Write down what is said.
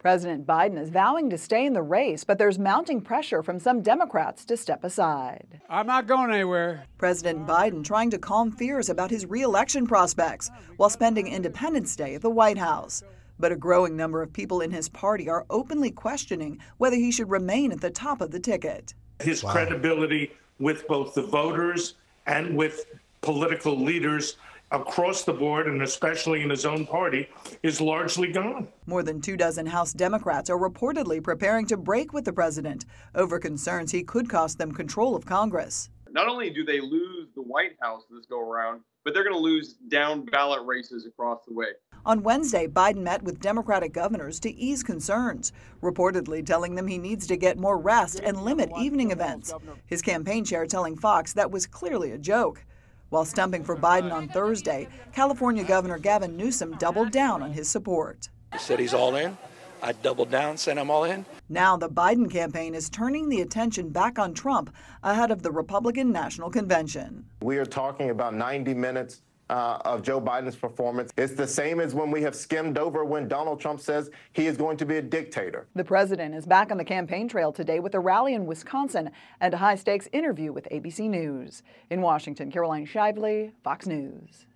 President Biden is vowing to stay in the race, but there's mounting pressure from some Democrats to step aside. I'm not going anywhere. President Biden trying to calm fears about his re-election prospects while spending Independence Day at the White House. But a growing number of people in his party are openly questioning whether he should remain at the top of the ticket. His credibility with both the voters and with political leaders across the board, and especially in his own party, is largely gone. More than 24 House Democrats are reportedly preparing to break with the president over concerns he could cost them control of Congress. Not only do they lose the White House this go around, but they're going to lose down-ballot races across the way. On Wednesday, Biden met with Democratic governors to ease concerns, reportedly telling them he needs to get more rest and limit evening events. His campaign chair telling Fox that was clearly a joke. While stumping for Biden on Thursday, California Governor Gavin Newsom doubled down on his support. He said he's all in. I doubled down, said I'm all in. Now the Biden campaign is turning the attention back on Trump ahead of the Republican National Convention. We are talking about 90 minutes of Joe Biden's performance. It's the same as when we have skimmed over when Donald Trump says he is going to be a dictator. The president is back on the campaign trail today with a rally in Wisconsin and a high-stakes interview with ABC News. In Washington, Caroline Shively, Fox News.